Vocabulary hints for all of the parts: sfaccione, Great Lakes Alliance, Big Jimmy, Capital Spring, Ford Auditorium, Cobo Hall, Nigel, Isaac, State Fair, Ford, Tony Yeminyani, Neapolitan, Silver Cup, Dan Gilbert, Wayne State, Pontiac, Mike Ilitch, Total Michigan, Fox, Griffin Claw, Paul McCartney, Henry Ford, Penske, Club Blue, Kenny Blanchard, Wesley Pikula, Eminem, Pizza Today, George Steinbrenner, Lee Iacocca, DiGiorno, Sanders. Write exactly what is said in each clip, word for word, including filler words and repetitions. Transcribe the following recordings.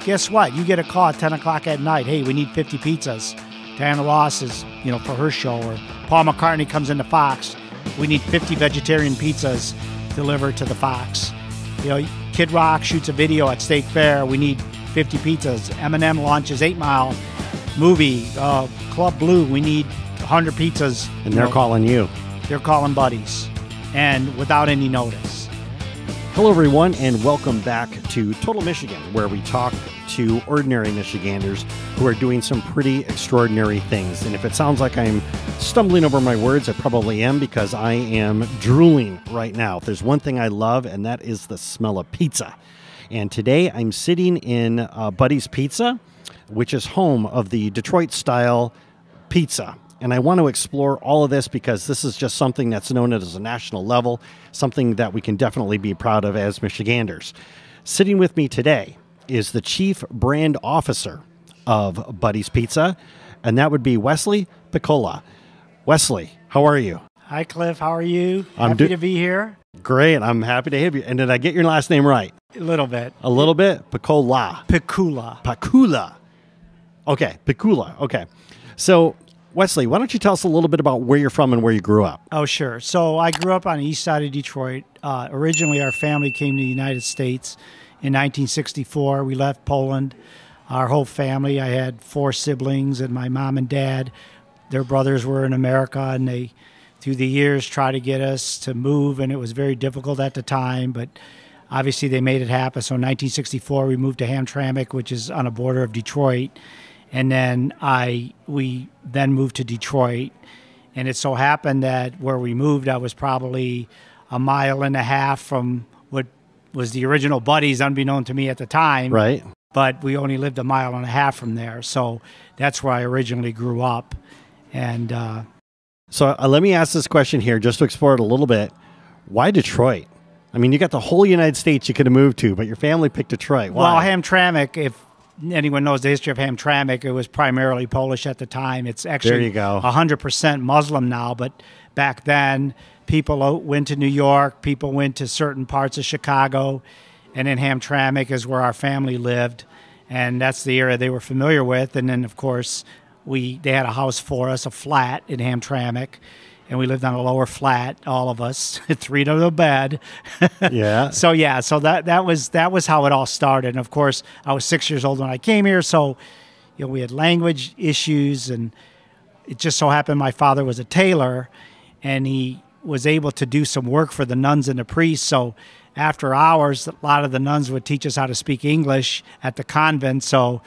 Guess what? You get a call at ten o'clock at night. Hey, we need fifty pizzas. Diana Ross is, you know, for her show, or Paul McCartney comes into Fox. We need fifty vegetarian pizzas delivered to the Fox. You know, Kid Rock shoots a video at State Fair. We need fifty pizzas. Eminem launches eight mile movie. Uh, Club Blue, we need one hundred pizzas. And they're know. calling you. They're calling buddies, and without any notice. Hello, everyone, and welcome back to Total Michigan, where we talk to ordinary Michiganders who are doing some pretty extraordinary things. And if it sounds like I'm stumbling over my words, I probably am, because I am drooling right now. If there's one thing I love, and that is the smell of pizza. And today I'm sitting in uh, Buddy's Pizza, which is home of the Detroit-style pizza. And I want to explore all of this because this is just something that's known at as a national level, something that we can definitely be proud of as Michiganders. Sitting with me today is the Chief Brand Officer of Buddy's Pizza, and that would be Wesley Pikula. Wesley, how are you? Hi, Cliff. How are you? I'm happy to be here. Great. I'm happy to have you. And did I get your last name right? A little bit. A little bit? Pikula. Pikula. Pikula. Okay. Pikula. Okay. So, Wesley, why don't you tell us a little bit about where you're from and where you grew up? Oh, sure. So I grew up on the east side of Detroit. Uh, originally, our family came to the United States in nineteen sixty-four. We left Poland, our whole family. I had four siblings, and my mom and dad, their brothers were in America, and they, through the years, tried to get us to move, and it was very difficult at the time, but obviously they made it happen. So in nineteen sixty-four, we moved to Hamtramck, which is on the border of Detroit. And then I we then moved to Detroit, and it so happened that where we moved, I was probably a mile and a half from what was the original Buddy's, unbeknown to me at the time. Right. But we only lived a mile and a half from there, so that's where I originally grew up. And uh, so uh, let me ask this question here, just to explore it a little bit. Why Detroit? I mean, you got the whole United States you could have moved to, but your family picked Detroit. Why? Well, Hamtramck, if anyone knows the history of Hamtramck, it was primarily Polish at the time. It's actually there you go. one hundred percent Muslim now, but back then people went to New York, people went to certain parts of Chicago, and in Hamtramck is where our family lived, and that's the area they were familiar with. And then, of course, we they had a house for us, a flat in Hamtramck, and we lived on a lower flat, all of us, three to the bed. Yeah. So yeah, so that that was that was how it all started. And of course, I was six years old when I came here, so you know we had language issues, and it just so happened my father was a tailor, and he was able to do some work for the nuns and the priests. So after hours, a lot of the nuns would teach us how to speak English at the convent. So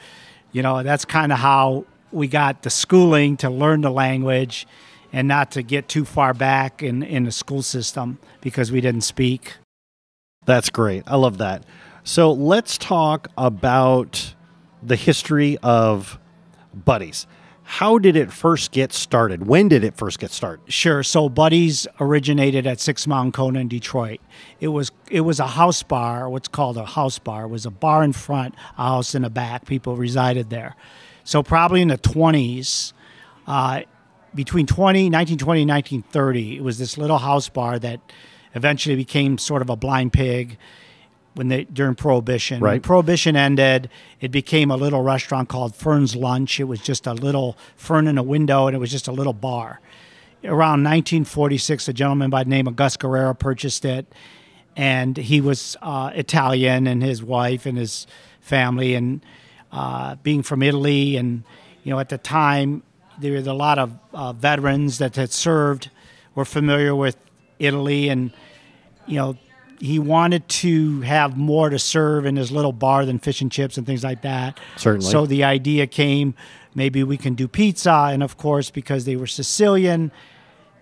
you know that's kind of how we got the schooling to learn the language, and not to get too far back in, in the school system because we didn't speak. That's great. I love that. So let's talk about the history of Buddy's. How did it first get started? When did it first get started? Sure. So Buddy's originated at Six Mile Road in Detroit. It was it was a house bar, what's called a house bar. It was a bar in front, a house in the back. People resided there. So probably in the twenties, uh, between nineteen twenty and nineteen thirty, it was this little house bar that eventually became sort of a blind pig when they during Prohibition. Right. When Prohibition ended, it became a little restaurant called Fern's Lunch. It was just a little fern in a window, and it was just a little bar. Around nineteen forty-six, a gentleman by the name of Gus Guerrero purchased it, and he was uh, Italian, and his wife and his family, and uh, being from Italy, and you know at the time, there was a lot of uh, veterans that had served, were familiar with Italy, and you know he wanted to have more to serve in his little bar than fish and chips and things like that. Certainly. So the idea came, maybe we can do pizza, and of course, because they were Sicilian,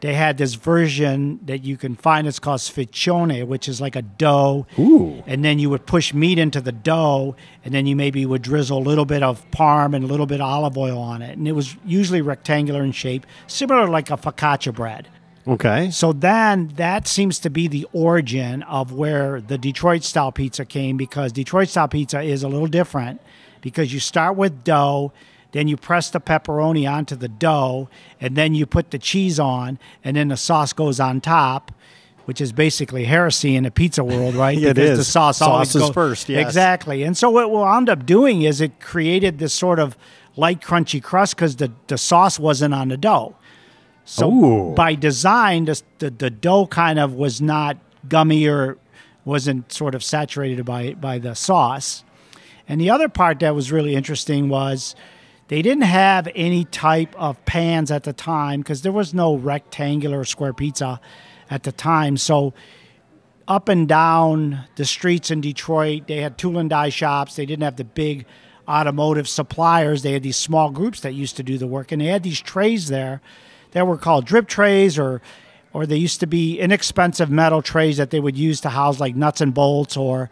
they had this version that you can find. It's called sfaccione, which is like a dough. Ooh. And then you would push meat into the dough, and then you maybe would drizzle a little bit of parm and a little bit of olive oil on it. And it was usually rectangular in shape, similar to like a focaccia bread. Okay. So then that seems to be the origin of where the Detroit-style pizza came, because Detroit-style pizza is a little different, because you start with dough, then you press the pepperoni onto the dough, and then you put the cheese on, and then the sauce goes on top. which is basically heresy in the pizza world, right? yeah, because it is. The sauce, sauce always goes first. Yes. Exactly. And so what we'll end up doing is it created this sort of light, crunchy crust because the, the sauce wasn't on the dough. So Ooh. by design, the, the, the dough kind of was not gummy or wasn't sort of saturated by by the sauce. And the other part that was really interesting was they didn't have any type of pans at the time because there was no rectangular or square pizza at the time. So up and down the streets in Detroit, they had tool and die shops. They didn't have the big automotive suppliers. They had these small groups that used to do the work. And they had these trays there that were called drip trays, or or they used to be inexpensive metal trays that they would use to house like nuts and bolts, or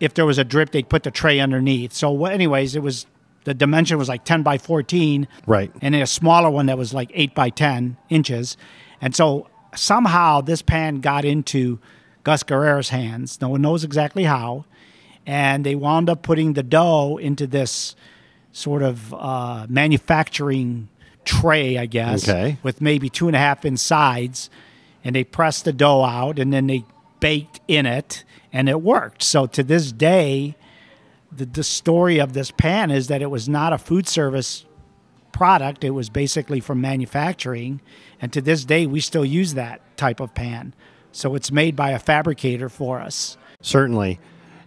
if there was a drip, they'd put the tray underneath. So anyways, it was, the dimension was like ten by fourteen. Right. And then a smaller one that was like eight by ten inches. And so somehow this pan got into Gus Guerrero's hands. No one knows exactly how. And they wound up putting the dough into this sort of uh, manufacturing tray, I guess, okay, with maybe two and a half inch sides, and they pressed the dough out and then they baked in it, and it worked. So to this day, the, the story of this pan is that it was not a food service product. It was basically from manufacturing, and to this day we still use that type of pan. So it's made by a fabricator for us. Certainly.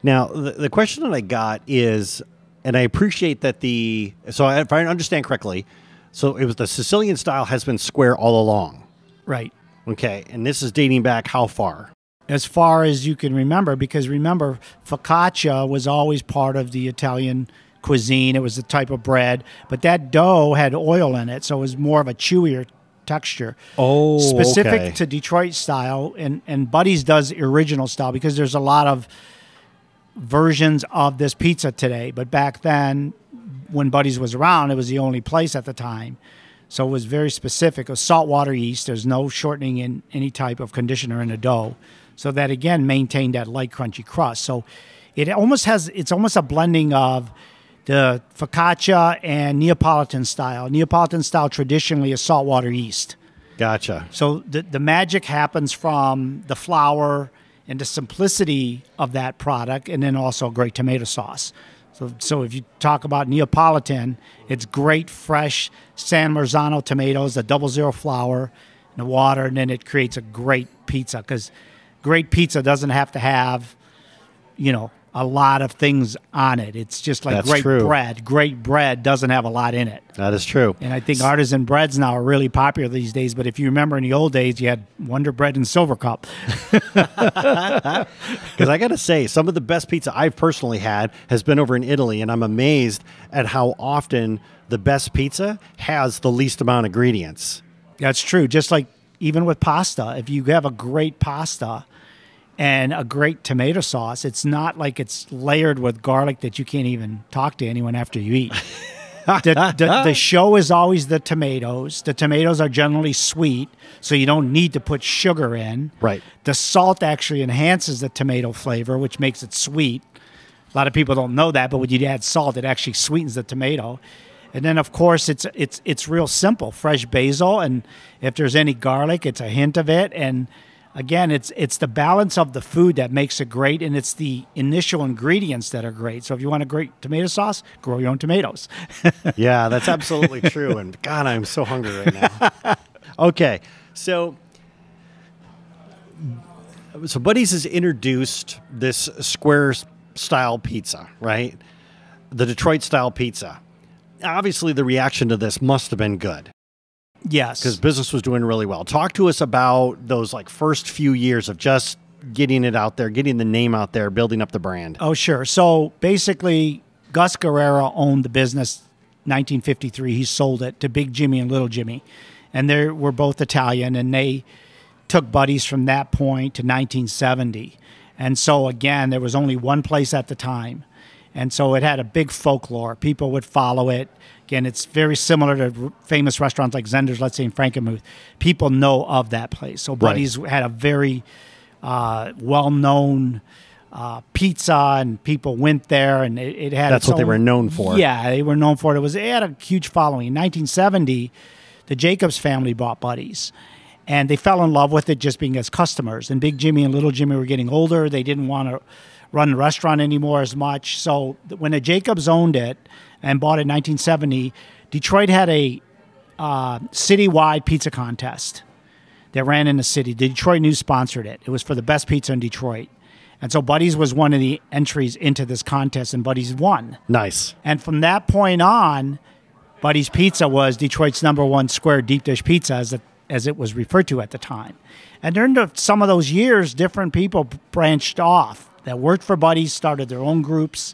Now the, the question that I got is, and I appreciate that the, so if I understand correctly, so it was the Sicilian style has been square all along. Right. Okay. And this is dating back how far? As far as you can remember, because remember, focaccia was always part of the Italian cuisine. It was the type of bread, but that dough had oil in it, so it was more of a chewier texture. Oh, specific okay. to Detroit style, and, and Buddy's does original style because there's a lot of versions of this pizza today, but back then, when Buddy's was around, it was the only place at the time. So it was very specific. It was saltwater yeast. There's no shortening in any type of conditioner in a dough. So that, again, maintained that light, crunchy crust. So it almost has, it's almost a blending of the focaccia and Neapolitan style. Neapolitan style traditionally is saltwater yeast. Gotcha. So the, the magic happens from the flour and the simplicity of that product, and then also great tomato sauce. So, so if you talk about Neapolitan, it's great, fresh San Marzano tomatoes, the double zero flour, and the water, and then it creates a great pizza, because great pizza doesn't have to have, you know, a lot of things on it. It's just like That's great true. bread. Great bread doesn't have a lot in it. That is true. And I think artisan breads now are really popular these days, but if you remember in the old days, you had Wonder Bread and Silver Cup. Because I got to say, some of the best pizza I've personally had has been over in Italy, and I'm amazed at how often the best pizza has the least amount of ingredients. That's true. Just like even with pasta, if you have a great pasta and a great tomato sauce, it's not like it's layered with garlic that you can't even talk to anyone after you eat. the, the, the show is always the tomatoes. The tomatoes are generally sweet, so you don't need to put sugar in. Right. The salt actually enhances the tomato flavor, which makes it sweet. A lot of people don't know that, but when you add salt, it actually sweetens the tomato. And then, of course, it's it's it's real simple. Fresh basil, and if there's any garlic, it's a hint of it, and again, it's it's the balance of the food that makes it great, and it's the initial ingredients that are great. So if you want a great tomato sauce, grow your own tomatoes. Yeah, that's absolutely true. And God, I'm so hungry right now. Okay, so so Buddy's has introduced this square style pizza, right? The Detroit style pizza. Obviously, the reaction to this must have been good. Yes. Because business was doing really well. Talk to us about those like first few years of just getting it out there, getting the name out there, building up the brand. Oh, sure. So basically, Gus Guerrero owned the business nineteen fifty-three. He sold it to Big Jimmy and Little Jimmy. And they were both Italian, and they took Buddy's from that point to nineteen seventy. And so again, there was only one place at the time. And so it had a big folklore. People would follow it. Again, it's very similar to famous restaurants like Sanders, let's say, in Frankenmuth. People know of that place. So Buddy's right. had a very uh, well-known uh, pizza, and people went there, and it, it had. That's what own, they were known for. Yeah, they were known for it. It was it had a huge following. In nineteen seventy, the Jacobs family bought Buddy's, And they fell in love with it just being as customers. And Big Jimmy and Little Jimmy were getting older. They didn't want to run the restaurant anymore as much. So when a Jacobs owned it and bought it in nineteen seventy, Detroit had a uh, citywide pizza contest that ran in the city. The Detroit News sponsored it. It was for the best pizza in Detroit. And so Buddy's was one of the entries into this contest, and Buddy's won. Nice. And from that point on, Buddy's Pizza was Detroit's number one square deep dish pizza, as the as it was referred to at the time. And during the, some of those years, different people branched off that worked for Buddy's, started their own groups.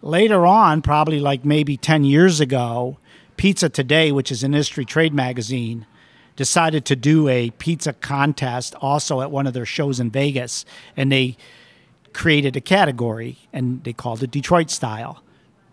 Later on, probably like maybe ten years ago, Pizza Today, which is an industry trade magazine, decided to do a pizza contest also at one of their shows in Vegas. And they created a category, and they called it Detroit-style.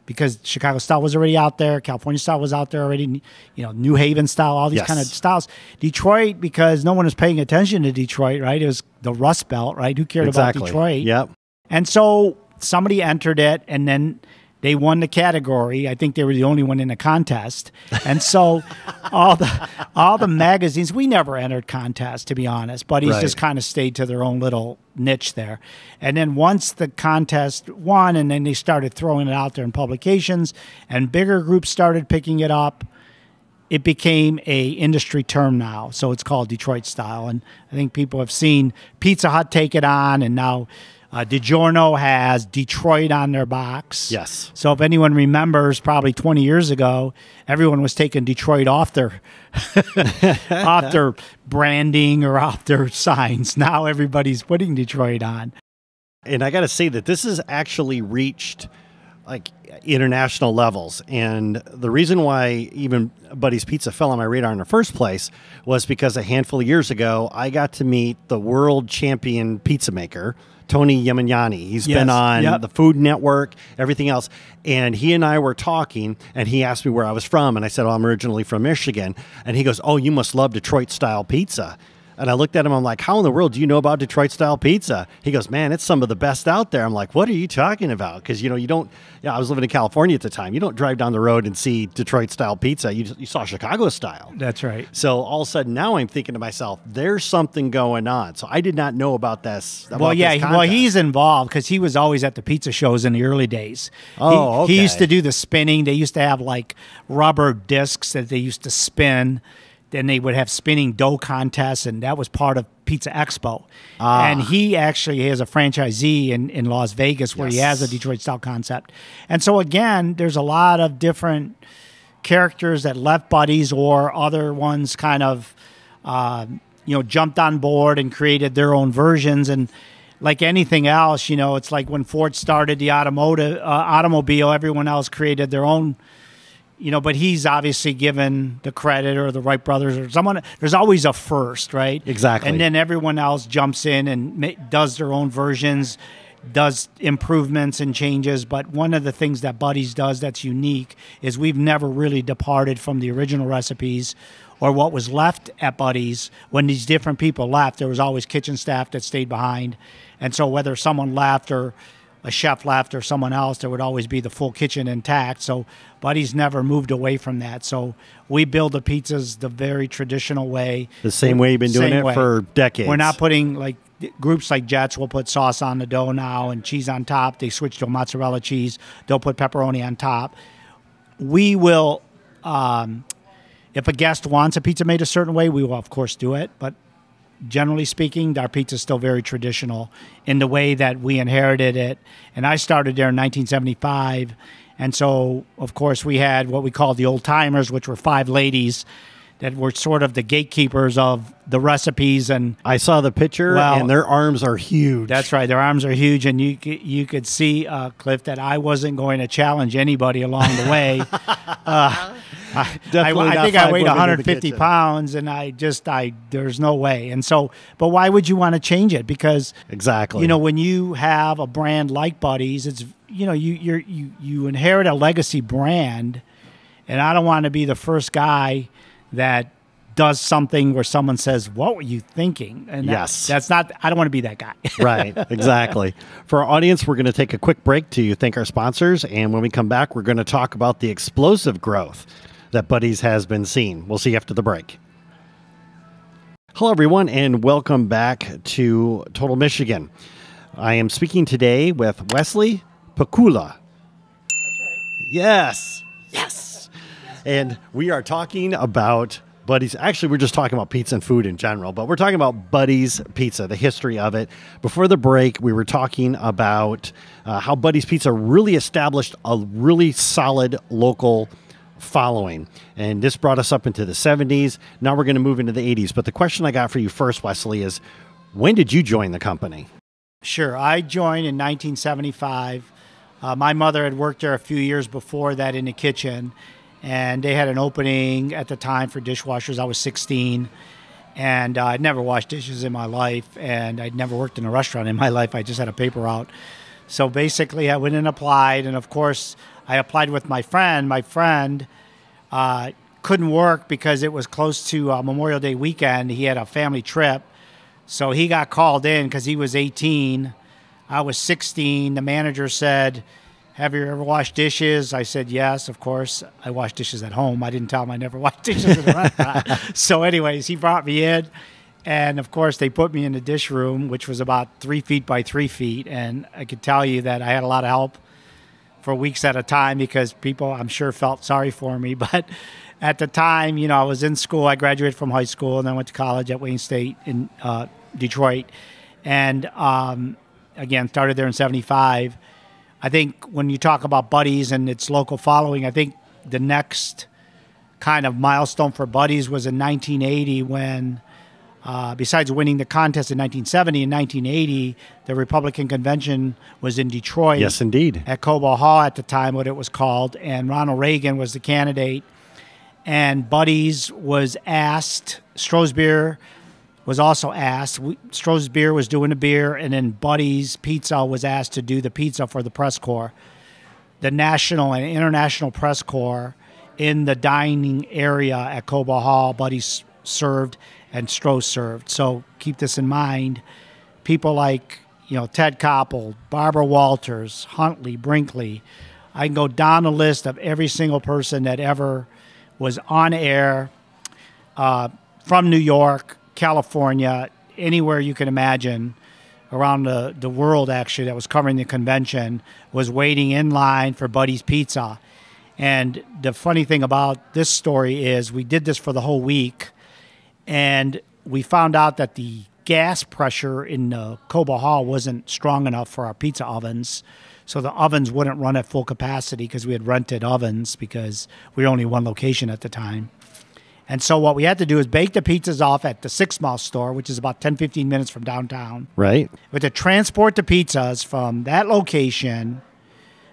Because Chicago style was already out there, California style was out there already, you know, New Haven style, all these yes. kind of styles. Detroit, because no one was paying attention to Detroit, right? It was the Rust Belt, right? Who cared exactly. about Detroit? Yep. And so somebody entered it, and then they won the category. I think they were the only one in the contest. And so all the all the magazines, we never entered contests, to be honest. Buddies right. just kind of stayed to their own little niche there. And then once the contest won, and then they started throwing it out there in publications, and bigger groups started picking it up, it became a industry term now. So it's called Detroit style. And I think people have seen Pizza Hut take it on, and now uh, DiGiorno has Detroit on their box. Yes. So if anyone remembers, probably twenty years ago, everyone was taking Detroit off their off their branding or off their signs. Now everybody's putting Detroit on. And I got to say that this has actually reached like international levels. And the reason why even Buddy's Pizza fell on my radar in the first place was because a handful of years ago, I got to meet the world champion pizza maker, Tony Yeminyani. He's yes. been on yep. the Food Network, everything else. And he and I were talking, and he asked me where I was from. And I said, oh, I'm originally from Michigan. And he goes, oh, you must love Detroit-style pizza. And I looked at him, I'm like, how in the world do you know about Detroit-style pizza? He goes, man, it's some of the best out there. I'm like, what are you talking about? Because, you know, you don't, yeah, I was living in California at the time. You don't drive down the road and see Detroit-style pizza. You, just, you saw Chicago-style. That's right. So all of a sudden now I'm thinking to myself, there's something going on. So I did not know about this. About well, yeah, this well, he's involved because he was always at the pizza shows in the early days. Oh, he, okay. He used to do the spinning. They used to have, like, rubber discs that they used to spin. Then they would have spinning dough contests, and that was part of Pizza Expo. Ah. And he actually has a franchisee in, in Las Vegas where yes. he has a Detroit-style concept. And so, again, there's a lot of different characters that left Buddy's or other ones kind of, uh, you know, jumped on board and created their own versions. And like anything else, you know, it's like when Ford started the automotive, uh, automobile, everyone else created their own. You know, but he's obviously given the credit, or the Wright brothers, or someone. There's always a first, right? Exactly. And then everyone else jumps in and does their own versions, does improvements and changes. But one of the things that Buddy's does that's unique is we've never really departed from the original recipes or what was left at Buddy's. When these different people left, there was always kitchen staff that stayed behind. And so whether someone left or a chef left or someone else, there would always be the full kitchen intact. So Buddy's never moved away from that. So we build the pizzas the very traditional way. The same way you've been doing it for decades. We're not putting, like, groups like Jets will put sauce on the dough now and cheese on top. They switch to a mozzarella cheese. They'll put pepperoni on top. We will, um, if a guest wants a pizza made a certain way, we will, of course, do it. But generally speaking, our pizza is still very traditional in the way that we inherited it. And I started there in nineteen seventy-five. And so, of course, we had what we call the old timers, which were five ladies that were sort of the gatekeepers of the recipes. And I saw the picture, well, and their arms are huge. That's right. Their arms are huge. And you, you could see, uh, Cliff, that I wasn't going to challenge anybody along the way. uh, I, I, I think I weighed one hundred fifty pounds, and I just, I, there's no way. And so, but why would you want to change it? Because exactly, you know, when you have a brand like Buddy's, it's, you know, you, you're, you, you inherit a legacy brand, and I don't want to be the first guy that does something where someone says, what were you thinking? And yes, that, that's not, I don't want to be that guy. Right, exactly. For our audience, we're going to take a quick break to thank our sponsors. And when we come back, we're going to talk about the explosive growth that Buddy's has been seen. We'll see you after the break. Hello, everyone, and welcome back to Total Michigan. I am speaking today with Wesley Pikula. That's right. Yes. Yes. And we are talking about Buddy's. Actually, we're just talking about pizza and food in general, but we're talking about Buddy's Pizza, the history of it. Before the break, we were talking about uh, how Buddy's Pizza really established a really solid local following, and this brought us up into the seventies. Now we're going to move into the eighties, but the question I got for you first, Wesley, is when did you join the company? Sure. I joined in nineteen seventy-five. Uh, my mother had worked there a few years before that in the kitchen, and they had an opening at the time for dishwashers. I was sixteen, and uh, I'd never washed dishes in my life, and I'd never worked in a restaurant in my life. I just had a paper route. So basically, I went and applied, and of course, I applied with my friend. My friend uh, couldn't work because it was close to uh, Memorial Day weekend. He had a family trip, so he got called in because he was eighteen. I was sixteen. The manager said, "Have you ever washed dishes?" I said, "Yes, of course. I wash dishes at home." I didn't tell him I never washed dishes at the restaurant. So anyways, he brought me in, and of course, they put me in the dish room, which was about three feet by three feet, and I could tell you that I had a lot of help for weeks at a time because people, I'm sure, felt sorry for me. But at the time, you know, I was in school. I graduated from high school, and I went to college at Wayne State in uh, Detroit. And, um, again, started there in seventy-five. I think when you talk about Buddy's and its local following, I think the next kind of milestone for Buddy's was in nineteen eighty when, uh, besides winning the contest in nineteen seventy, in nineteen eighty, the Republican Convention was in Detroit. Yes, indeed. At Cobo Hall at the time, what it was called, and Ronald Reagan was the candidate. And Buddy's was asked, Stroh's Beer was also asked, we, Stroh's Beer was doing the beer, and then Buddy's Pizza was asked to do the pizza for the press corps, the national and international press corps in the dining area at Cobo Hall. Buddy's served and Stroh served. So keep this in mind. People like, you know, Ted Koppel, Barbara Walters, Huntley, Brinkley. I can go down the list of every single person that ever was on air uh, from New York, California, anywhere you can imagine around the, the world, actually, that was covering the convention, was waiting in line for Buddy's Pizza. And the funny thing about this story is we did this for the whole week, and we found out that the gas pressure in the Cobo Hall wasn't strong enough for our pizza ovens. So the ovens wouldn't run at full capacity because we had rented ovens because we were only one location at the time. And so what we had to do is bake the pizzas off at the Six Mile store, which is about ten, fifteen minutes from downtown. Right. We had to transport the pizzas from that location.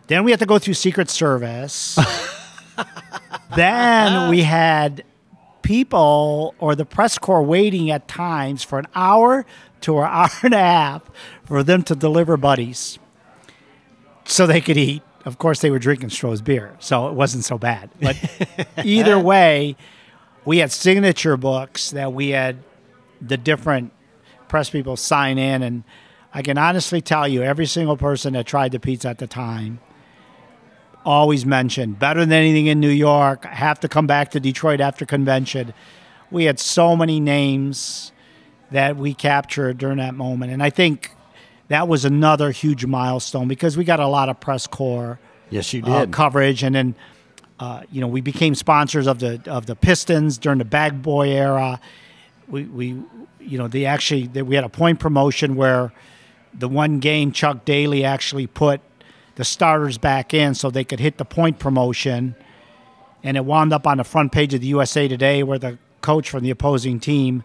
Then we had to go through Secret Service. Then we had people or the press corps waiting at times for an hour to an hour and a half for them to deliver Buddy's so they could eat. Of course, they were drinking Stroh's beer, so it wasn't so bad. But either way, we had signature books that we had the different press people sign in. And I can honestly tell you, every single person that tried the pizza at the time always mentioned, better than anything in New York, I have to come back to Detroit after convention. We had so many names that we captured during that moment. And I think that was another huge milestone because we got a lot of press corps yes, you did. Uh, coverage. And then Uh, you know, we became sponsors of the of the Pistons during the Bag Boy era. We, we you know, they actually they, we had a point promotion where the one game Chuck Daly actually put the starters back in so they could hit the point promotion, and it wound up on the front page of the U S A Today where the coach from the opposing team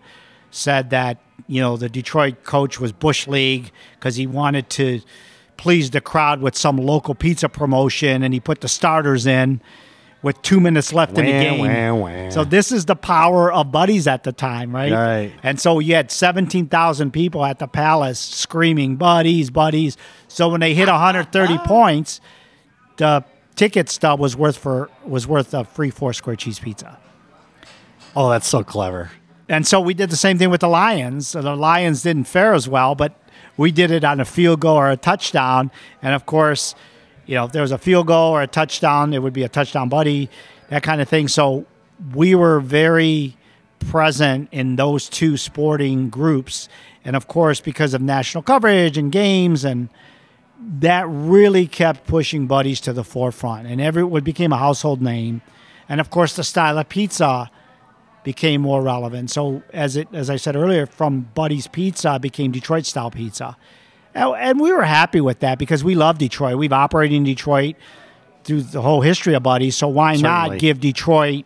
said that, you know, the Detroit coach was Bush League because he wanted to please the crowd with some local pizza promotion, and he put the starters in with two minutes left wah, in the game. Wah, wah. So this is the power of Buddy's at the time, right? Right. And so you had seventeen thousand people at the Palace screaming, Buddy's, Buddy's. So when they hit one hundred thirty points, the ticket stub was worth for was worth a free four-square cheese pizza. Oh, that's so clever. And so we did the same thing with the Lions. So the Lions didn't fare as well, but we did it on a field goal or a touchdown. And, of course, you know, if there was a field goal or a touchdown, it would be a touchdown Buddy, that kind of thing. So we were very present in those two sporting groups. And of course, because of national coverage and games, and that really kept pushing Buddy's to the forefront, and every it became a household name. And of course, the style of pizza became more relevant. So as it as I said earlier, from Buddy's Pizza became Detroit-style pizza. And we were happy with that because we love Detroit. We've operated in Detroit through the whole history of Buddy's, so why Certainly. not give Detroit,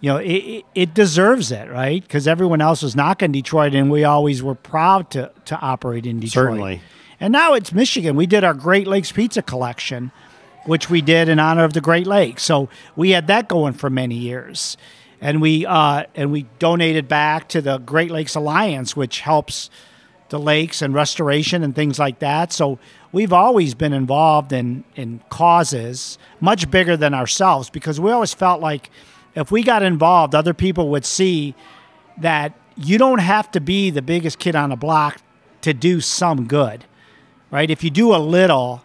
you know, it, it deserves it, right? Because everyone else was knocking Detroit, and we always were proud to, to operate in Detroit. Certainly. And now it's Michigan. We did our Great Lakes Pizza Collection, which we did in honor of the Great Lakes. So we had that going for many years. And we, uh, and we donated back to the Great Lakes Alliance, which helps the lakes and restoration and things like that. So we've always been involved in, in causes much bigger than ourselves, because we always felt like if we got involved, other people would see that you don't have to be the biggest kid on the block to do some good, right? If you do a little,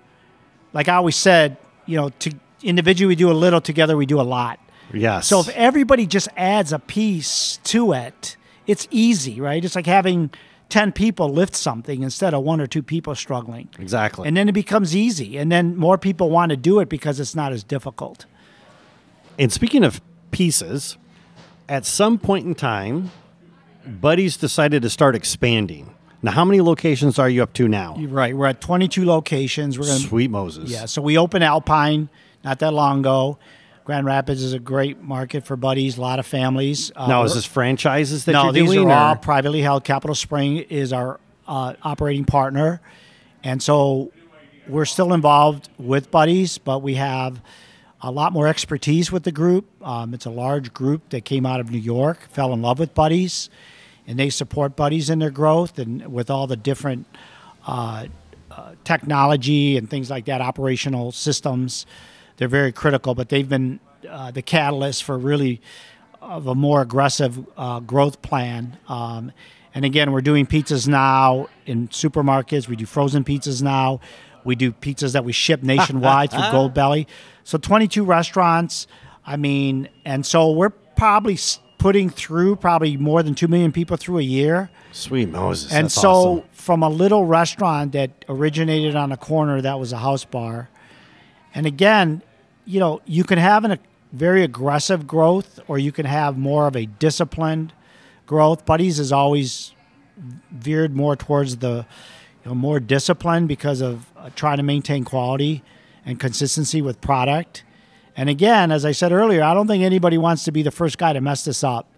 like I always said, you know, to individually we do a little, together we do a lot. Yes. So if everybody just adds a piece to it, it's easy, right? It's like having ten people lift something instead of one or two people struggling. Exactly. And then it becomes easy, and then more people want to do it because it's not as difficult. And speaking of pieces, at some point in time, Buddy's decided to start expanding. Now, how many locations are you up to now? You're right. We're at twenty-two locations. We're gonna, Sweet Moses. Yeah. So we opened Alpine not that long ago. Grand Rapids is a great market for Buddy's, a lot of families. Uh, now, is this franchises that no, you're doing? No, these are or? all privately held. Capital Spring is our uh, operating partner. And so we're still involved with Buddy's, but we have a lot more expertise with the group. Um, it's a large group that came out of New York, fell in love with Buddy's, and they support Buddy's in their growth, and with all the different uh, uh, technology and things like that, operational systems. They're very critical, but they've been uh, the catalyst for really of a more aggressive uh, growth plan. Um, and again, we're doing pizzas now in supermarkets. We do frozen pizzas now. We do pizzas that we ship nationwide through Gold Belly. So twenty-two restaurants. I mean, and so we're probably putting through probably more than two million people through a year. Sweet Moses. And that's so awesome. From a little restaurant that originated on a corner that was a house bar. And again, you know, you can have an, a very aggressive growth, or you can have more of a disciplined growth. Buddy's has always veered more towards the you know, more discipline because of uh, trying to maintain quality and consistency with product. And again, as I said earlier, I don't think anybody wants to be the first guy to mess this up.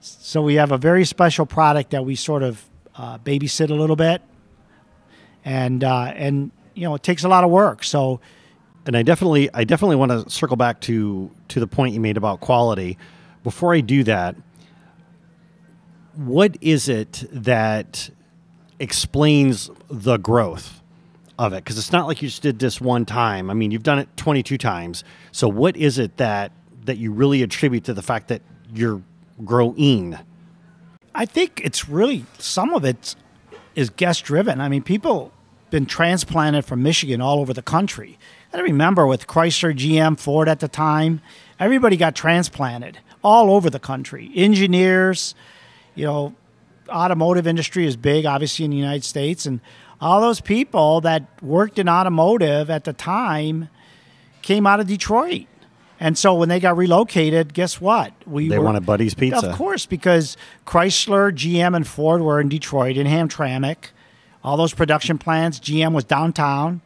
So we have a very special product that we sort of uh, babysit a little bit, and uh, and you know, it takes a lot of work. So. And I definitely, I definitely want to circle back to to the point you made about quality. Before I do that, what is it that explains the growth of it? Because it's not like you just did this one time. I mean, you've done it twenty-two times. So what is it that that you really attribute to the fact that you're growing? I think it's really, some of it is guest driven. I mean, people been transplanted from Michigan all over the country. I remember with Chrysler, G M, Ford at the time, everybody got transplanted all over the country. Engineers, you know, automotive industry is big, obviously, in the United States. And all those people that worked in automotive at the time came out of Detroit. And so when they got relocated, guess what? We They were, wanted Buddy's Pizza. Of course, because Chrysler, G M, and Ford were in Detroit, in Hamtramck. All those production plants, G M was downtown.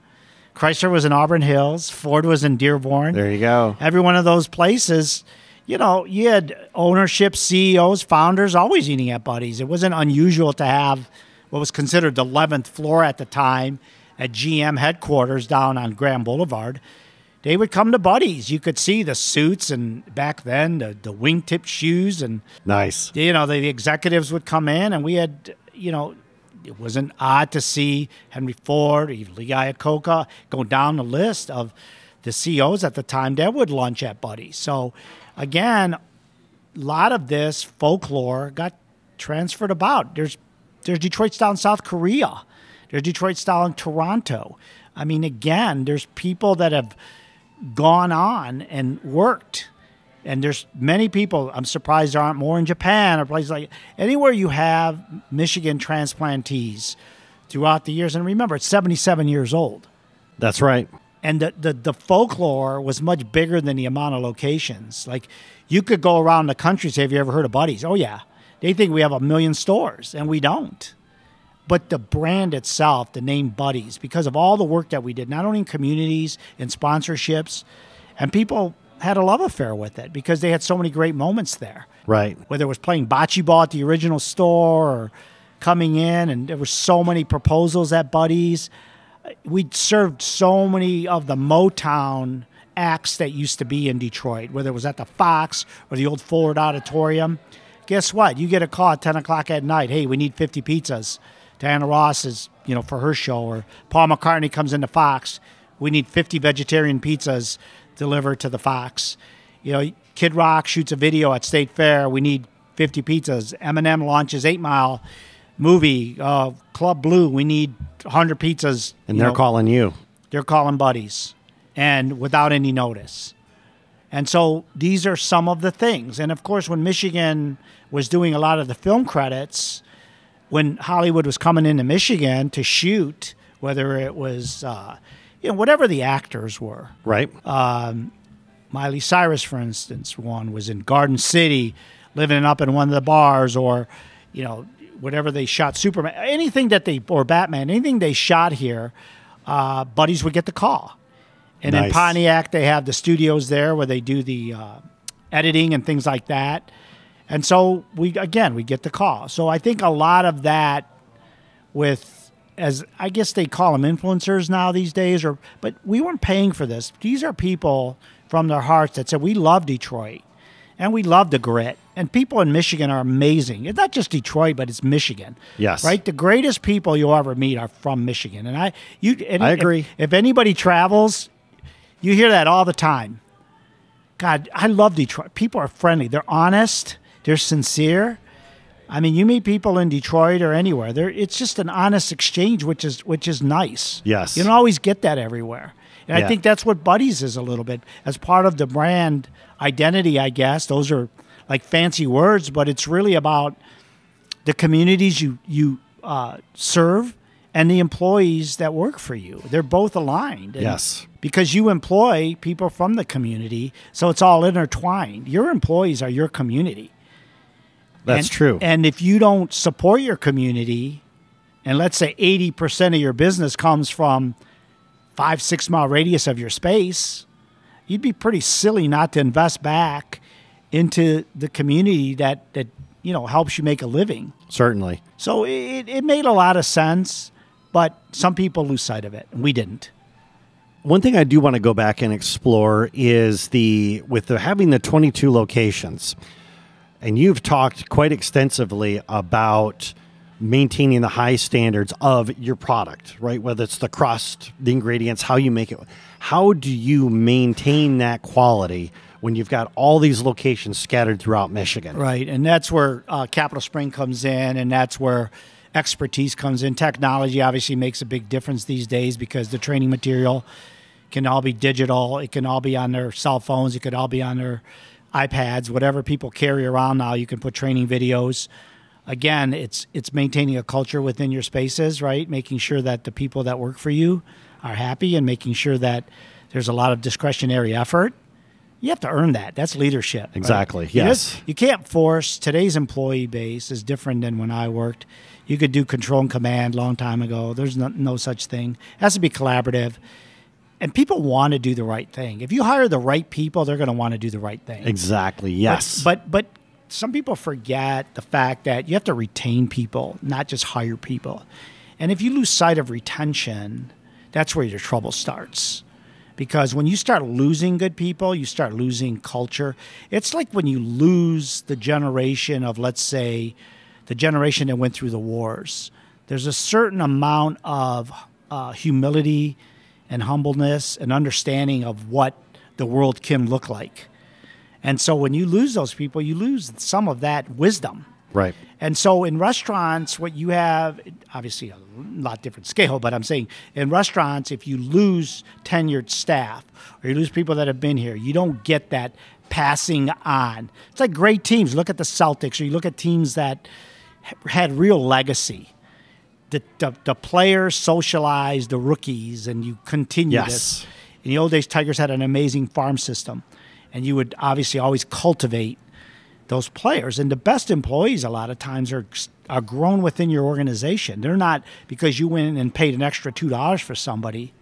Chrysler was in Auburn Hills. Ford was in Dearborn. There you go. Every one of those places, you know, you had ownership, C E Os, founders always eating at Buddy's. It wasn't unusual to have what was considered the eleventh floor at the time at G M headquarters down on Grand Boulevard. They would come to Buddy's. You could see the suits, and back then the, the wingtip shoes. And nice. You know, the, the executives would come in, and we had, you know, it wasn't odd to see Henry Ford, even Lee Iacocca, go down the list of the C E Os at the time that would lunch at Buddy's. So, again, a lot of this folklore got transferred about. There's there's Detroit-style in South Korea. There's Detroit-style in Toronto. I mean, again, there's people that have gone on and worked And there's many people, I'm surprised there aren't more in Japan or places like anywhere you have Michigan transplantees throughout the years. And remember, it's seventy-seven years old. That's right. And the, the, the folklore was much bigger than the amount of locations. Like, you could go around the country and say, have you ever heard of Buddy's? Oh, yeah. They think we have a million stores, and we don't. But the brand itself, the name Buddy's, because of all the work that we did, not only in communities and sponsorships, and people had a love affair with it because they had so many great moments there. Right. Whether it was playing bocce ball at the original store or coming in, and there were so many proposals at Buddy's. We served so many of the Motown acts that used to be in Detroit, whether it was at the Fox or the old Ford Auditorium. Guess what? You get a call at ten o'clock at night. Hey, we need fifty pizzas. Diana Ross is, you know, for her show, or Paul McCartney comes into Fox. We need fifty vegetarian pizzas delivered to the Fox. You know, Kid Rock shoots a video at State Fair. We need fifty pizzas. Eminem launches eight mile movie, uh, Club Blue. We need one hundred pizzas. And they're calling you. They're calling Buddies, and without any notice. And so these are some of the things. And, of course, when Michigan was doing a lot of the film credits, when Hollywood was coming into Michigan to shoot, whether it was, uh, you know, whatever the actors were. Right. Um, Miley Cyrus, for instance, one was in Garden City, living up in one of the bars, or, you know, whatever they shot, Superman, anything that they, or Batman, anything they shot here, uh, Buddies would get the call. And nice. In Pontiac, they have the studios there where they do the uh, editing and things like that. And so, we again, we get the call. So I think a lot of that with, as I guess they call them influencers now these days, or but we weren't paying for this. These are people from their hearts that said, we love Detroit. And we love the grit. And people in Michigan are amazing. It's not just Detroit, but it's Michigan. Yes. Right? The greatest people you'll ever meet are from Michigan. And I you and I agree. If, if anybody travels, you hear that all the time. God, I love Detroit. People are friendly. They're honest. They're sincere. I mean, you meet people in Detroit or anywhere. They're, it's just an honest exchange, which is which is nice. Yes. You don't always get that everywhere. And yeah. I think that's what Buddy's is a little bit. As part of the brand identity, I guess, those are like fancy words, but it's really about the communities you, you uh, serve and the employees that work for you. They're both aligned. And yes. Because you employ people from the community, so it's all intertwined. Your employees are your community. That's and, true. And if you don't support your community, and let's say eighty percent of your business comes from five, six mile radius of your space, you'd be pretty silly not to invest back into the community that, that you know, helps you make a living. Certainly. So it, it made a lot of sense, but some people lose sight of it, and we didn't. One thing I do want to go back and explore is the, with the, having the twenty-two locations, and you've talked quite extensively about maintaining the high standards of your product, right? Whether it's the crust, the ingredients, how you make it. How do you maintain that quality when you've got all these locations scattered throughout Michigan? Right, and that's where uh, Capital Spring comes in, and that's where expertise comes in. Technology obviously makes a big difference these days because the training material can all be digital. It can all be on their cell phones. It could all be on their iPads. Whatever people carry around now, you can put training videos. Again, it's it's maintaining a culture within your spaces, right? Making sure that the people that work for you are happy and making sure that there's a lot of discretionary effort. You have to earn that. That's leadership. Exactly, right? Yes. You, you can't force. Today's employee base is different than when I worked. You could do control and command a long time ago. There's no, no such thing. It has to be collaborative. And people want to do the right thing. If you hire the right people, they're going to want to do the right thing. Exactly, yes. But, but, but some people forget the fact that you have to retain people, not just hire people. And if you lose sight of retention, that's where your trouble starts. Because when you start losing good people, you start losing culture. It's like when you lose the generation of, let's say, the generation that went through the wars. There's a certain amount of uh, humility and humbleness and understanding of what the world can look like. And so when you lose those people, you lose some of that wisdom. Right. And so in restaurants, what you have, obviously a lot different scale, but I'm saying in restaurants, if you lose tenured staff or you lose people that have been here, you don't get that passing on. It's like great teams. Look at the Celtics, or you look at teams that had real legacy. The, the, the players socialized the rookies, and you continue yes. this. In the old days, Tigers had an amazing farm system, and you would obviously always cultivate those players. And the best employees a lot of times are are grown within your organization. They're not because you went in and paid an extra two dollars for somebody.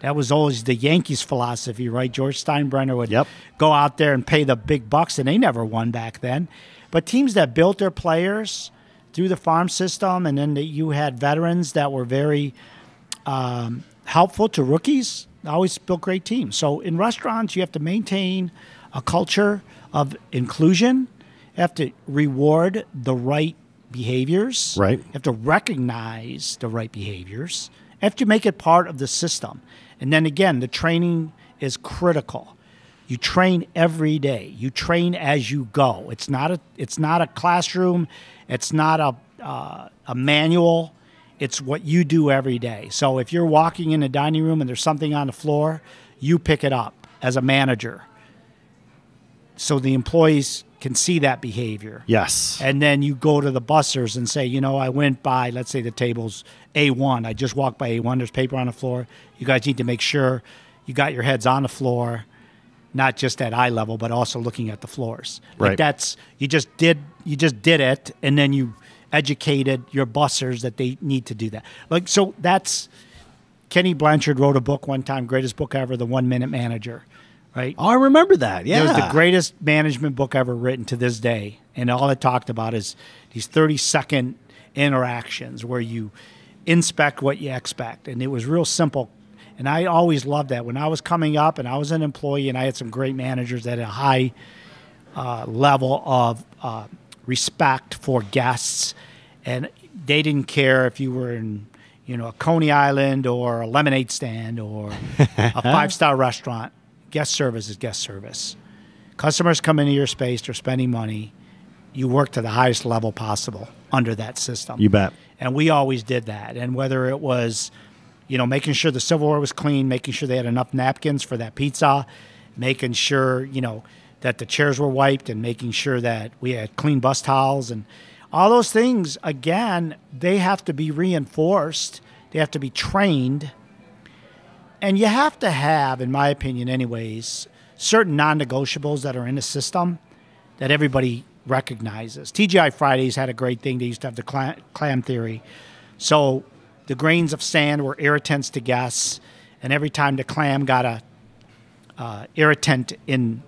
That was always the Yankees' philosophy, right? George Steinbrenner would yep. go out there and pay the big bucks, and they never won back then. But teams that built their players through the farm system, and then the, you had veterans that were very um, helpful to rookies, always built great teams. So in restaurants, you have to maintain a culture of inclusion. You have to reward the right behaviors. Right. You have to recognize the right behaviors. You have to make it part of the system. And then again, the training is critical. You train every day. You train as you go. It's not a it's not a classroom. It's not a uh, a manual. It's what you do every day. So if you're walking in a dining room and there's something on the floor, you pick it up as a manager. So the employees can see that behavior. Yes. And then you go to the bussers and say, you know, I went by, let's say the table's A one. I just walked by A one. There's paper on the floor. You guys need to make sure you got your heads on the floor, not just at eye level, but also looking at the floors. Right. Like that's, you just did, you just did it, and then you educated your bussers that they need to do that. Like, so that's, Kenny Blanchard wrote a book one time, greatest book ever, The One Minute Manager. Right. Oh, I remember that. Yeah. It was the greatest management book ever written to this day. And all it talked about is these thirty second interactions where you inspect what you expect. And it was real simple. And I always loved that. When I was coming up and I was an employee and I had some great managers that had a high uh, level of uh, respect for guests, and they didn't care if you were in, you know, a Coney Island or a lemonade stand or a five star restaurant. Guest service is guest service. Customers come into your space, they're spending money. You work to the highest level possible under that system. You bet. And we always did that. And whether it was, you know, making sure the silverware was clean, making sure they had enough napkins for that pizza, making sure, you know, that the chairs were wiped, and making sure that we had clean bus towels, and all those things, again, they have to be reinforced. They have to be trained. And you have to have, in my opinion anyways, certain non-negotiables that are in the system that everybody recognizes. T G I Fridays had a great thing. They used to have the clam, clam theory. So the grains of sand were irritants to guests, and every time the clam got a uh, irritant in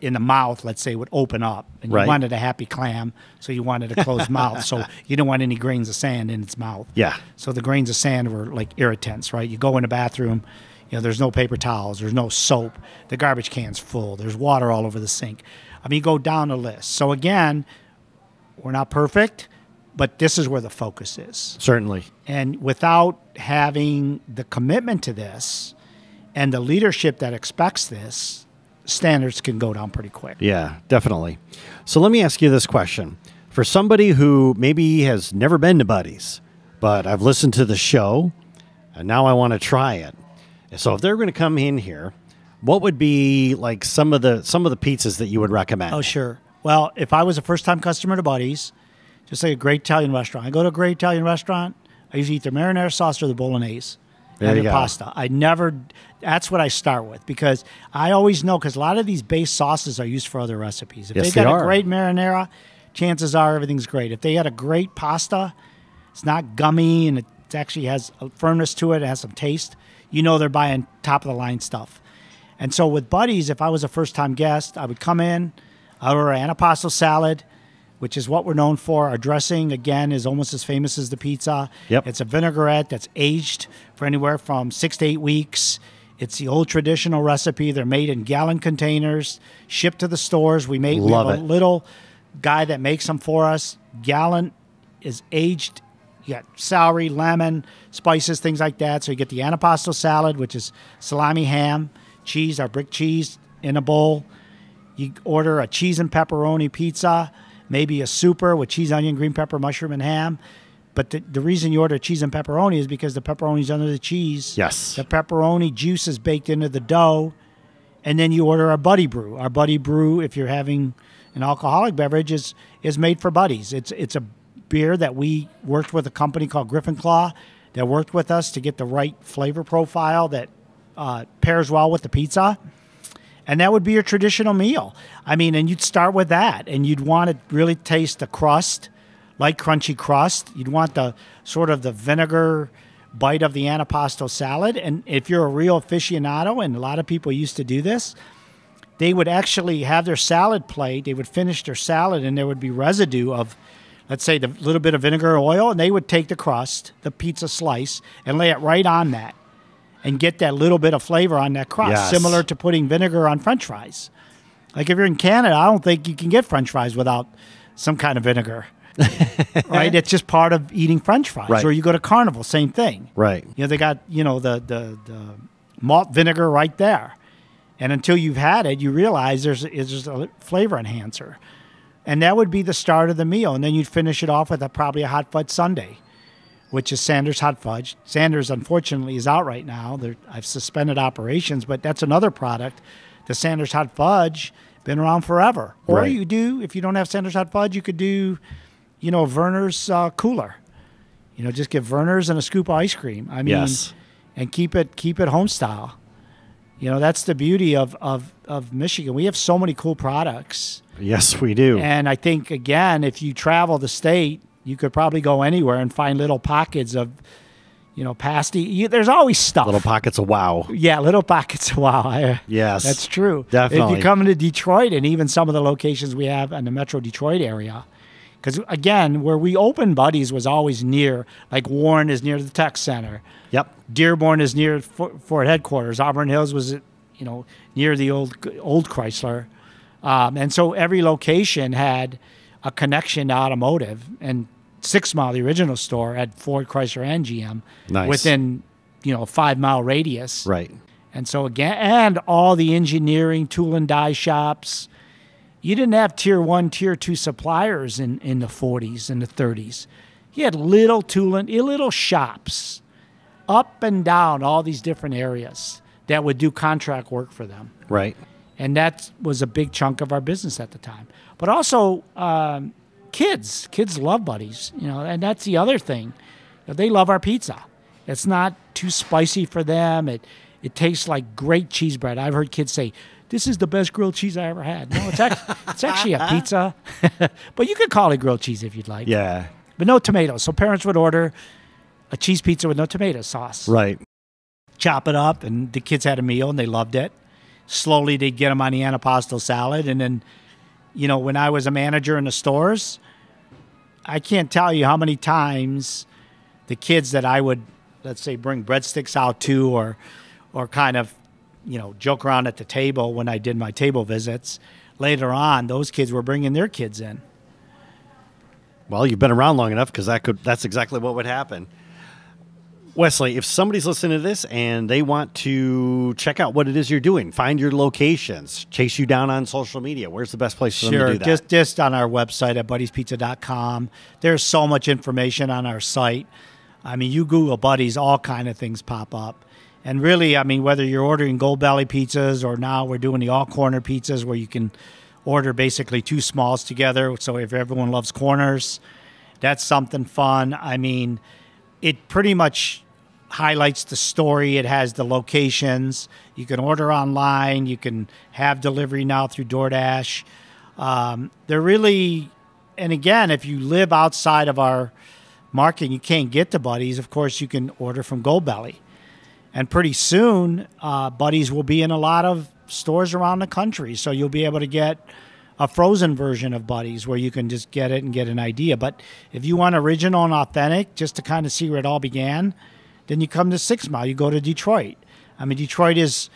in the mouth, let's say, would open up. And right. you wanted a happy clam, so you wanted a closed mouth. So you didn't want any grains of sand in its mouth. Yeah. So the grains of sand were like irritants, right? You go in the bathroom, you know, there's no paper towels, there's no soap, the garbage can's full, there's water all over the sink. I mean, you go down the list. So again, we're not perfect, but this is where the focus is. Certainly. And without having the commitment to this and the leadership that expects this, standards can go down pretty quick. Yeah, definitely. So let me ask you this question. For somebody who maybe has never been to Buddy's, but I've listened to the show, and now I want to try it. So if they're going to come in here, what would be like some of the some of the pizzas that you would recommend? Oh, sure. Well, if I was a first-time customer to Buddy's, just like a great Italian restaurant. I go to a great Italian restaurant, I usually eat their marinara sauce or the bolognese. There and the pasta. I never, that's what I start with, because I always know, because a lot of these base sauces are used for other recipes. If yes, they've got they a are. great marinara, chances are everything's great. If they had a great pasta, it's not gummy and it actually has a firmness to it, it has some taste, you know they're buying top-of-the-line stuff. And so with Buddy's, if I was a first-time guest, I would come in, I would order an antipasto salad, which is what we're known for. Our dressing, again, is almost as famous as the pizza. Yep. It's a vinaigrette that's aged for anywhere from six to eight weeks. It's the old traditional recipe. They're made in gallon containers, shipped to the stores. We make Love we have it. a little guy that makes them for us. Gallon is aged. You got celery, lemon, spices, things like that. So you get the antipasto salad, which is salami, ham, cheese, our brick cheese in a bowl. You order a cheese and pepperoni pizza. maybe a super with cheese, onion, green pepper, mushroom, and ham. But the, the reason you order cheese and pepperoni is because the pepperoni's under the cheese. Yes. The pepperoni juice is baked into the dough. And then you order our buddy brew. Our buddy brew, if you're having an alcoholic beverage, is, is made for buddies. It's, it's a beer that we worked with a company called Griffin Claw that worked with us to get the right flavor profile that uh, pairs well with the pizza. And that would be your traditional meal. I mean, and you'd start with that. And you'd want to really taste the crust, like crunchy crust. You'd want the sort of the vinegar bite of the antipasto salad. And if you're a real aficionado, and a lot of people used to do this, they would actually have their salad plate. They would finish their salad, and there would be residue of, let's say, the little bit of vinegar oil. And they would take the crust, the pizza slice, and lay it right on that and get that little bit of flavor on that crust, yes. Similar to putting vinegar on French fries. Like if you're in Canada, I don't think you can get French fries without some kind of vinegar. Right, it's just part of eating French fries. Right. Or you go to Carnival, same thing. Right, you know they got you know the, the the malt vinegar right there, and until you've had it, you realize there's it's just a flavor enhancer, and that would be the start of the meal, and then you'd finish it off with a, probably a hot fudge sundae, which is Sanders hot fudge. Sanders unfortunately is out right now. They're, I've suspended operations, but that's another product. The Sanders hot fudge been around forever. Or right. you do if you don't have Sanders hot fudge, you could do. You know, Verner's uh, cooler. You know, just get Verner's and a scoop of ice cream. I mean, yes. and keep it keep it home style. You know, that's the beauty of, of, of Michigan. We have so many cool products. Yes, we do. And I think, again, if you travel the state, you could probably go anywhere and find little pockets of, you know, pasty. You, there's always stuff. Little pockets of wow. Yeah, little pockets of wow. I, yes. That's true. Definitely. If you come into Detroit and even some of the locations we have in the Metro Detroit area, because, again, where we opened Buddy's was always near. Like Warren is near the tech center. Yep. Dearborn is near Ford headquarters. Auburn Hills was, you know, near the old old Chrysler. Um, and so every location had a connection to automotive. And Six Mile, the original store, had Ford, Chrysler, and G M. Nice. Within, you know, a five-mile radius. Right. And so, again, and all the engineering, tool and die shops. You didn't have tier one, tier two suppliers in, in the forties and the thirties. You had little tooling, little shops up and down all these different areas that would do contract work for them. Right. And that was a big chunk of our business at the time. But also um, kids. Kids love Buddies, you know, and that's the other thing. They love our pizza. It's not too spicy for them. It, it tastes like great cheese bread. I've heard kids say, "This is the best grilled cheese I ever had." No, it's actually, it's actually a pizza. But you could call it grilled cheese if you'd like. Yeah. But no tomatoes. So parents would order a cheese pizza with no tomato sauce. Right. Chop it up, and the kids had a meal, and they loved it. Slowly, they'd get them on the antipasto salad. And then, you know, when I was a manager in the stores, I can't tell you how many times the kids that I would, let's say, bring breadsticks out to or, or kind of, you know, joke around at the table when I did my table visits. Later on, those kids were bringing their kids in. Well, you've been around long enough because that could that's exactly what would happen. Wesley, if somebody's listening to this and they want to check out what it is you're doing, find your locations, chase you down on social media, where's the best place for sure, them to do that? Just, just on our website at buddies pizza dot com. There's so much information on our site. I mean, you Google Buddies, all kind of things pop up. And really, I mean, whether you're ordering Gold Belly pizzas or now we're doing the all-corner pizzas where you can order basically two smalls together. So if everyone loves corners, that's something fun. I mean, it pretty much highlights the story. It has the locations. You can order online. You can have delivery now through DoorDash. Um, they're really, and again, if you live outside of our market and you can't get to Buddy's, of course, you can order from Gold Belly. And pretty soon, uh, Buddy's will be in a lot of stores around the country. So you'll be able to get a frozen version of Buddy's where you can just get it and get an idea. But if you want original and authentic, just to kind of see where it all began, then you come to Six Mile. You go to Detroit. I mean, Detroit is,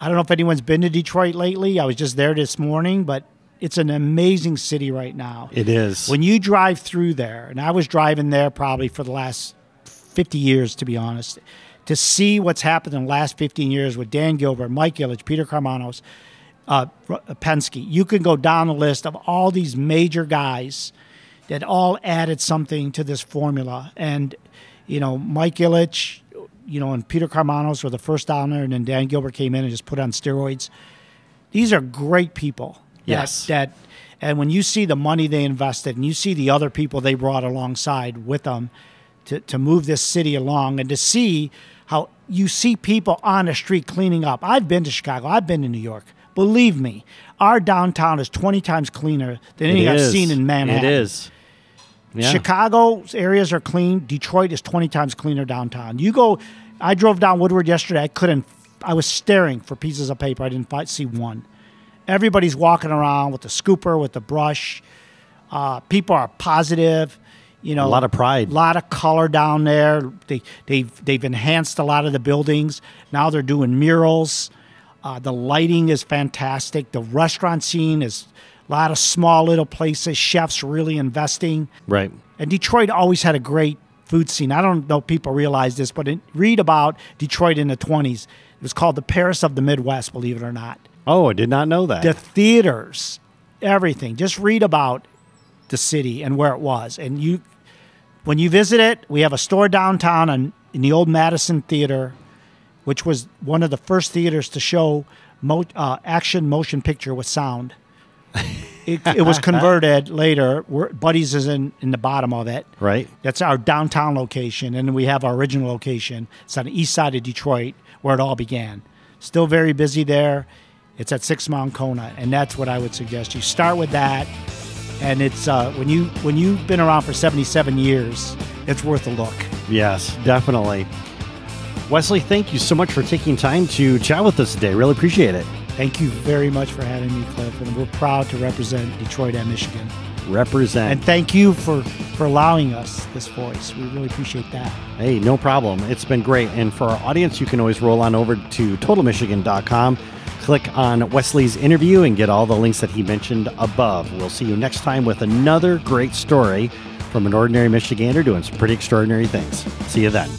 I don't know if anyone's been to Detroit lately. I was just there this morning, but it's an amazing city right now. It is. When you drive through there, and I was driving there probably for the last fifty years, to be honest, to see what's happened in the last fifteen years with Dan Gilbert, Mike Ilitch, Peter Carmanos, uh, Penske. You can go down the list of all these major guys that all added something to this formula. And, you know, Mike Ilitch, you know, and Peter Carmanos were the first down there, and then Dan Gilbert came in and just put on steroids. These are great people. Yes. That, that, and when you see the money they invested and you see the other people they brought alongside with them to, to move this city along, and to see how you see people on the street cleaning up. I've been to Chicago. I've been to New York. Believe me, our downtown is twenty times cleaner than anything I've seen in Manhattan. It is. Yeah. Chicago's areas are clean. Detroit is twenty times cleaner downtown. You go, I drove down Woodward yesterday. I couldn't, I was staring for pieces of paper. I didn't find, see one. Everybody's walking around with the scooper, with the brush. Uh, people are positive. You know, a lot of pride, a lot of color down there. They, they've, they've enhanced a lot of the buildings. Now they're doing murals. Uh, the lighting is fantastic. The restaurant scene is a lot of small little places. Chefs really investing. Right. And Detroit always had a great food scene. I don't know if people realize this, but in, read about Detroit in the twenties. It was called the Paris of the Midwest, believe it or not. Oh, I did not know that. The theaters, everything. Just read about the city and where it was. And you, when you visit it, we have a store downtown on, in the old Madison Theater, which was one of the first theaters to show mo uh, action motion picture with sound. It, it was converted later. We're, Buddy's is in, in the bottom of it. Right. That's our downtown location. And then we have our original location. It's on the east side of Detroit where it all began. Still very busy there. It's at Six Mile and Kona, and that's what I would suggest. You start with that, and it's uh, when you when you've been around for seventy-seven years, it's worth a look. Yes, definitely. Wesley, thank you so much for taking time to chat with us today. Really appreciate it. Thank you very much for having me, Cliff, and we're proud to represent Detroit and Michigan. Represent. And thank you for, for allowing us this voice. We really appreciate that. Hey, no problem. It's been great. And for our audience, you can always roll on over to total michigan dot com. Click on Wesley's interview and get all the links that he mentioned above. We'll see you next time with another great story from an ordinary Michigander doing some pretty extraordinary things. See you then.